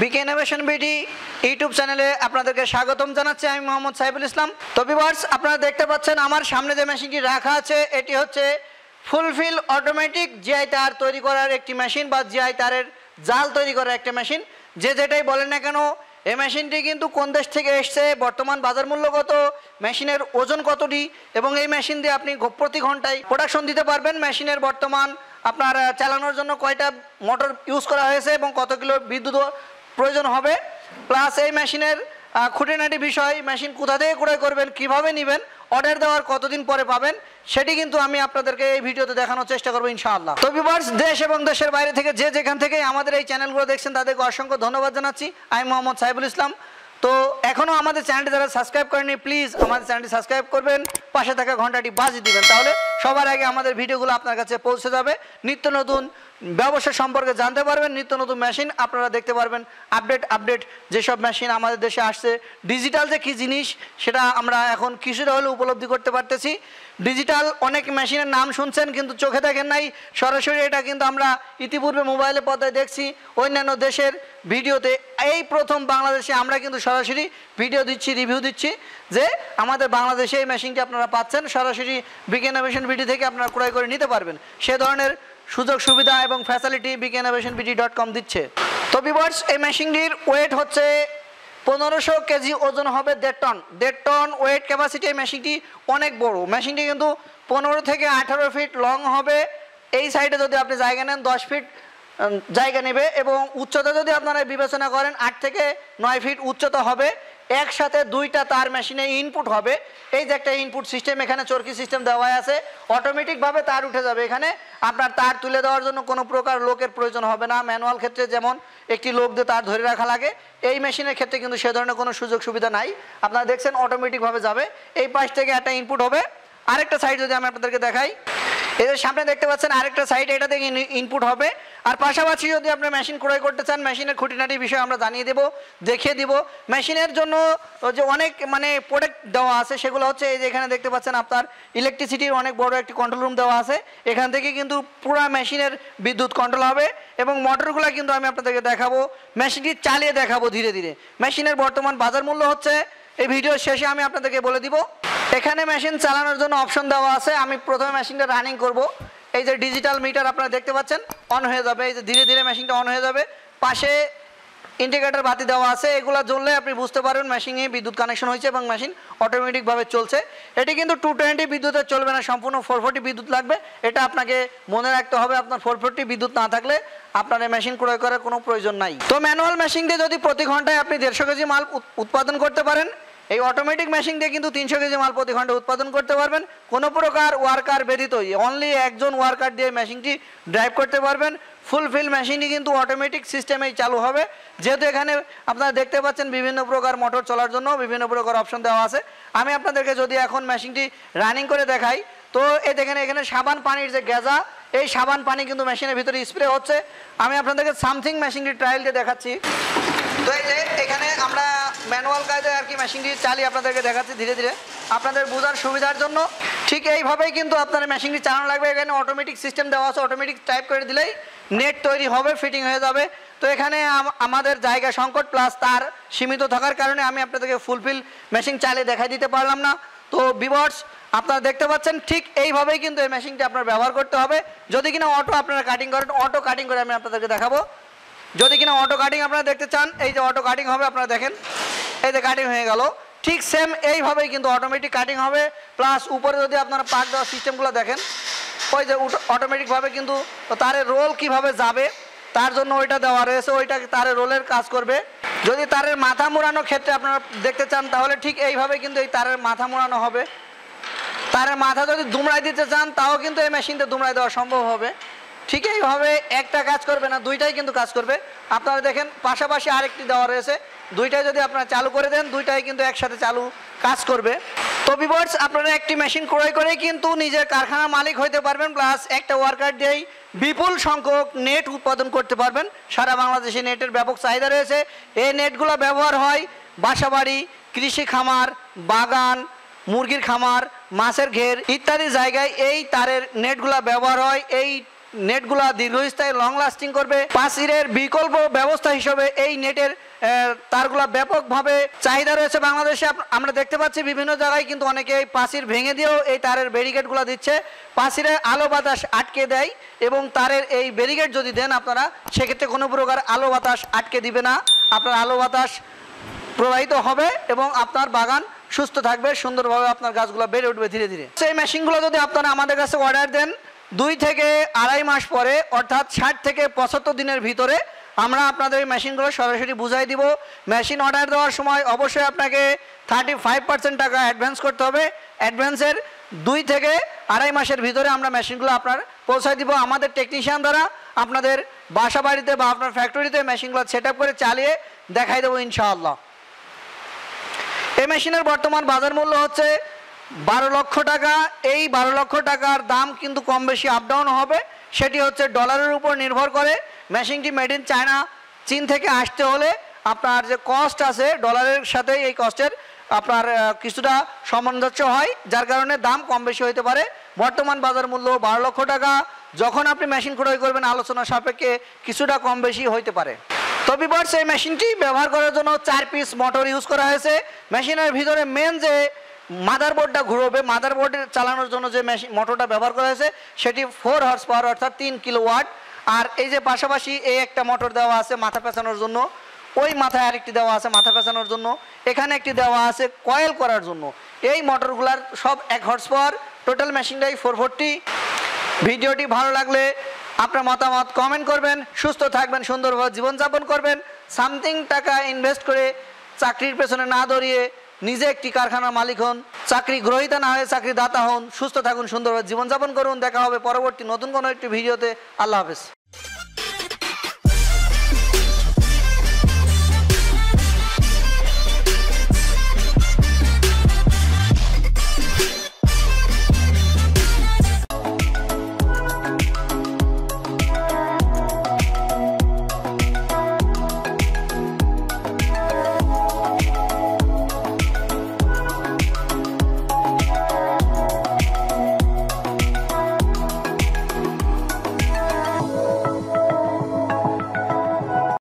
বিকে innovation BD YouTube চ্যানেলে আপনাদেরকে স্বাগতম জানাচ্ছি। আমি মোহাম্মদ সাইফুল ইসলাম। তো ভিউয়ার্স, আপনারা দেখতে পাচ্ছেন আমার সামনে যে মেশিনটি রাখা আছে এটি হচ্ছে ফুলফিল অটোমেটিক জিআই তার তৈরি করার একটি মেশিন বা জিআই তারের জাল তৈরি করার একটা মেশিন। যেটাই বলেন না কেন, এই মেশিনটি কিন্তু কোন দেশ থেকে এসছে, বর্তমান বাজার মূল্য কত, মেশিনের ওজন কতটি এবং এই মেশিন দিয়ে আপনি প্রতি ঘন্টায় প্রোডাকশন দিতে পারবেন, মেশিনের বর্তমান আপনার চালানোর জন্য কয়টা মোটর ইউজ করা হয়েছে এবং কত কিলো বিদ্যুৎ প্রয়োজন হবে, প্লাস এই মেশিনের খুঁটিনাটি বিষয়, মেশিন কোথা থেকে ক্রয় করবেন, কিভাবে নেবেন, অর্ডার দেওয়ার কতদিন পরে পাবেন, সেটি কিন্তু আমি আপনাদেরকে এই ভিডিওতে দেখানোর চেষ্টা করবো ইনশাআল্লাহ। তো ভিউয়ার্স, দেশ এবং দেশের বাইরে থেকে যেখান থেকে আমাদের এই চ্যানেলগুলো দেখছেন তাদেরকে অসংখ্য ধন্যবাদ জানাচ্ছি। আমি মোহাম্মদ সাইফুল ইসলাম। তো এখনও আমাদের চ্যানেলটি যারা সাবস্ক্রাইব করেনি প্লিজ আমাদের চ্যানেলটি সাবস্ক্রাইব করবেন, পাশে থাকা ঘন্টাটি বাজিয়ে দেবেন, তাহলে সবার আগে আমাদের ভিডিওগুলো আপনার কাছে পৌঁছে যাবে। নিত্য নতুন ব্যবসা সম্পর্কে জানতে পারবেন, নিত্য নতুন মেশিন আপনারা দেখতে পারবেন, আপডেট যেসব মেশিন আমাদের দেশে আসছে, ডিজিটাল যে কী জিনিস সেটা আমরা এখন কিছুটা হলেও উপলব্ধি করতে পারতেছি। ডিজিটাল অনেক মেশিনের নাম শুনছেন কিন্তু চোখে দেখেন নাই সরাসরি, এটা কিন্তু আমরা ইতিপূর্বে মোবাইলে পর্দায় দেখছি, অন্যান্য দেশের ভিডিওতে। এই প্রথম বাংলাদেশে আমরা কিন্তু সরাসরি ভিডিও দিচ্ছি, রিভিউ দিচ্ছি যে আমাদের বাংলাদেশে এই মেশিনটি আপনারা পাচ্ছেন, সরাসরি বিকে ইনোভেশন বিডি থেকে আপনারা ক্রয় করে নিতে পারবেন। সে ধরনের সুযোগ সুবিধা এবং ফ্যাসিলিটি bkinnovationbd.com দিচ্ছে। তো ভিউয়ার্স, এই মেশিনটির ওয়েট হচ্ছে 1500 কেজি, ওজন হবে 1.5 টন। 1.5 ton wait capacity. এই মেশিনটি অনেক বড়, মেশিনটি কিন্তু 15 থেকে 18 ফিট লং হবে। এই সাইডে যদি আপনি জায়গা নেন 10 ফিট জায়গা নেবে এবং উচ্চতা যদি আপনারা বিবেচনা করেন 8 থেকে 9 ফিট উচ্চতা হবে। একসাথে দুইটা তার মেশিনে ইনপুট হবে। এই যে একটা ইনপুট সিস্টেম, এখানে চরকি সিস্টেম দেওয়া আছে, অটোমেটিকভাবে তার উঠে যাবে। এখানে আপনার তার তুলে দেওয়ার জন্য কোনো প্রকার লোকের প্রয়োজন হবে না। ম্যানুয়াল ক্ষেত্রে যেমন একটি লোক দিয়ে তার ধরে রাখা লাগে, এই মেশিনের ক্ষেত্রে কিন্তু সে ধরনের কোনো সুযোগ সুবিধা নাই। আপনারা দেখছেন অটোমেটিকভাবে যাবে। এই পাশ থেকে একটা ইনপুট হবে। আরেকটা সাইড যদি আমি আপনাদেরকে দেখাই, এদের সামনে দেখতে পাচ্ছেন আরেকটা সাইড, এটা থেকে ইনপুট হবে। আর পাশাপাশি যদি আপনি মেশিন ক্রয় করতে চান, মেশিনের খুঁটিনাটি বিষয়ে আমরা জানিয়ে দেব, দেখিয়ে দিব। মেশিনের জন্য যে অনেক প্রোডাক্ট দেওয়া আছে সেগুলো হচ্ছে এই যে এখানে দেখতে পাচ্ছেন আপনার ইলেকট্রিসিটির অনেক বড় একটি কন্ট্রোল রুম দেওয়া আছে। এখান থেকে কিন্তু পুরো মেশিনের বিদ্যুৎ কন্ট্রোল হবে এবং মোটরগুলো কিন্তু আমি আপনাদেরকে দেখাবো, মেশিনটি চালিয়ে দেখাবো ধীরে ধীরে। মেশিনের বর্তমান বাজার মূল্য হচ্ছে, এই ভিডিওর শেষে আমি আপনাদেরকে বলে দিব। এখানে মেশিন চালানোর জন্য অপশন দেওয়া আছে। আমি প্রথমে মেশিনটা রানিং করব। এই যে ডিজিটাল মিটার আপনারা দেখতে পাচ্ছেন অন হয়ে যাবে, এই যে ধীরে ধীরে মেশিনটা অন হয়ে যাবে। পাশে ইন্ডিকেটর বাতি দেওয়া আছে, এগুলো জ্বললে আপনি বুঝতে পারবেন মেশিনে বিদ্যুৎ কানেকশন হয়েছে এবং মেশিন অটোমেটিকভাবে চলছে। এটি কিন্তু 220 বিদ্যুতে চলবে না, সম্পূর্ণ 440 বিদ্যুৎ লাগবে। এটা আপনাকে মনে রাখতে হবে, আপনার 440 বিদ্যুৎ না থাকলে আপনার মেশিন ক্রয় করার কোনো প্রয়োজন নাই। তো ম্যানুয়াল মেশিন দিয়ে যদি প্রতি ঘন্টায় আপনি 150 কেজি মাল উৎপাদন করতে পারেন, এই অটোমেটিক মেশিন দিয়ে কিন্তু 300 কেজি মাল প্রতি ঘন্টা উৎপাদন করতে পারবেন কোনো প্রকার ওয়ার্কার ব্যতীত। অনলি একজন ওয়ার্কার দিয়ে মেশিনটি ড্রাইভ করতে পারবেন। ফুলফিল মেশিনটি কিন্তু অটোমেটিক সিস্টেমেই চালু হবে। যেহেতু এখানে আপনারা দেখতে পাচ্ছেন বিভিন্ন প্রকার মোটর চলার জন্য বিভিন্ন প্রকার অপশন দেওয়া আছে। আমি আপনাদেরকে যদি এখন মেশিনটি রানিং করে দেখাই, তো এই দেখেন এখানে সাবান পানির যে গেজা, এই সাবান পানি কিন্তু মেশিনের ভিতরে স্প্রে হচ্ছে। আমি আপনাদেরকে সামথিং মেশিনটি ট্রায়াল দিয়ে দেখাচ্ছি। তো এই যে এখানে আমরা ম্যানুয়াল কাজে আর কি মেশিনটি চালিয়ে আপনাদেরকে দেখাচ্ছি ধীরে ধীরে, আপনাদের বোঝার সুবিধার জন্য। ঠিক এইভাবেই কিন্তু আপনার মেশিনটি চালানো লাগবে। এখানে অটোমেটিক সিস্টেম দেওয়া আছে, অটোমেটিক টাইপ করে দিলেই নেট তৈরি হবে, ফিটিং হয়ে যাবে। তো এখানে আমাদের জায়গা সংকট প্লাস তার সীমিত থাকার কারণে আমি আপনাদেরকে ফুলফিল মেশিন চালিয়ে দেখাই দিতে পারলাম না। তো ভিউয়ার্স, আপনারা দেখতে পাচ্ছেন ঠিক এইভাবেই কিন্তু এই মেশিনটি আপনার ব্যবহার করতে হবে। যদি কিনা অটো আপনারা কাটিং করেন, অটো কাটিং করে আমি আপনাদেরকে দেখাবো। যদি কিনা অটো কাটিং আপনারা দেখতে চান, এই যে অটো কাটিং হবে, আপনারা দেখেন এই যে কাটিং হয়ে গেল। ঠিক সেম এইভাবেই কিন্তু অটোমেটিক কাটিং হবে। প্লাস উপরে যদি আপনারা পাক দেওয়ার সিস্টেমগুলো দেখেন, ওই যে অটোমেটিকভাবে কিন্তু তারের রোল কিভাবে যাবে তার জন্য ওইটা দেওয়া রয়েছে, ওইটা তারের রোলের কাজ করবে। যদি তারের মাথা মোড়ানোর ক্ষেত্রে আপনারা দেখতে চান তাহলে ঠিক এইভাবে কিন্তু এই তারের মাথা মোড়ানো হবে। তারের মাথা যদি দুমড়াই দিতে চান তাও কিন্তু এই মেশিনটা দুমড়াই দেওয়া সম্ভব হবে। ঠিক এইভাবে একটা কাজ করবে না, দুইটাই কিন্তু কাজ করবে। আপনারা দেখেন পাশাপাশি আরেকটি দেওয়া রয়েছে, দুইটাই যদি আপনারা চালু করে দেন দুইটাই কিন্তু একসাথে চালু কাজ করবে। তো ভিউয়ার্স, আপনারা একটি মেশিন ক্রয় করেই কিন্তু নিজের কারখানার মালিক হইতে পারবেন, প্লাস একটা ওয়ার্কার দিয়েই বিপুল সংখ্যক নেট উৎপাদন করতে পারবেন। সারা বাংলাদেশে নেটের ব্যাপক চাহিদা রয়েছে। এই নেটগুলো ব্যবহার হয় বাসাবাড়ি, কৃষি খামার, বাগান, মুরগির খামার, মাছের ঘের ইত্যাদি জায়গায় এই তারের নেটগুলো ব্যবহার হয়। এই नेटगुला दीर्घस्थायी लंग लास्टिंग करबे पासिरेर विकल्प व्यवस्था हिसेबे एई नेटेर तारगुला व्यापकभावे चाहिदा रयेछे बांग्लादेशे। आमरा देखते पाচ্ছি विभिन्न जायगाয় किन्तु अनेकेই पासिर भेंगे दिয়েও এই তারের ব্যারিকেডগুলো দিচ্ছে, পাসিরে আলো বাতাস আটকে দেয় এবং তারের এই ব্যারিকেড যদি দেন আপনারা সেক্ষেত্রে কোনো প্রকার আলো বাতাস আটকে দিবে না, আপনার আলো বাতাস প্রবাহিত হবে এবং আপনার বাগান সুস্থ থাকবে, সুন্দরভাবে আপনার গাছগুলো বেড়ে উঠবে ধীরে ধীরে। সেই মেশিনগুলো যদি আপনারা আমাদের কাছে অর্ডার দেন 2 থেকে 2.5 মাস পরে অর্থাৎ 60 থেকে 75 দিনের ভিতরে আমরা আপনাদের এই মেশিনগুলো সরাসরি বুঝাই দিব। মেশিন অর্ডার দেওয়ার সময় অবশ্যই আপনাকে 35% টাকা অ্যাডভান্স করতে হবে। অ্যাডভান্সের 2 থেকে 2.5 মাসের ভিতরে আমরা মেশিনগুলো আপনার পৌঁছায় দিব। আমাদের টেকনিশিয়ান দ্বারা আপনাদের বাসা বাড়িতে বা আপনার ফ্যাক্টরিতে মেশিনগুলো সেটআপ করে চালিয়ে দেখাই দেবো ইনশাআল্লাহ। এই মেশিনের বর্তমান বাজার মূল্য হচ্ছে 12 লক্ষ টাকা। এই 12 লক্ষ টাকার দাম কিন্তু কম বেশি আপ ডাউন হবে, সেটি হচ্ছে ডলারের উপর নির্ভর করে। মেশিনটি মেড ইন চায়না, চীন থেকে আসতে হলে আপনার যে কস্ট আছে ডলারের সাথে এই কস্টের আপনার কিছুটা সামঞ্জস্য হয়, যার কারণে দাম কম বেশি হইতে পারে। বর্তমান বাজার মূল্য 12 লক্ষ টাকা, যখন আপনি মেশিন ক্রয় করবেন আলোচনা সাপেক্ষে কিছুটা কম বেশি হইতে পারে। তো ভিউয়ার্স, এই মেশিনটি ব্যবহার করার জন্য 4 পিস মোটর ইউজ করা হয়েছে। মেশিনের ভিতরে মেন যে মাদারবোর্ডটা ঘুরবে, মাদারবোর্ডে চালানোর জন্য যে মোটরটা ব্যবহার করা হয়েছে সেটি 4 হর্স পাওয়ার অর্থাৎ 3 কিলোওয়াট। আর এই যে পাশাপাশি এই একটা মোটর দেওয়া আছে মাথা পেঁচানোর জন্য, ওই মাথায় আরেকটি দেওয়া আছে মাথা পেঁচানোর জন্য, এখানে একটি দেওয়া আছে কয়েল করার জন্য। এই মোটরগুলার সব 1 হর্স পাওয়ার, টোটাল মেশিনটাই 440। ভিডিওটি ভালো লাগলে আপনার মতামত কমেন্ট করবেন। সুস্থ থাকবেন, সুন্দরভাবে জীবনযাপন করবেন। সামথিং টাকা ইনভেস্ট করে চাকরির পেছনে না দৌড়িয়ে নিজে একটি কারখানার মালিক হন, চাকরি গ্রহীতা না হয়ে চাকরিদাতা হন। সুস্থ থাকুন, সুন্দরভাবে জীবনযাপন করুন। দেখা হবে পরবর্তী নতুন কোনো একটি ভিডিওতে। আল্লাহ হাফেজ।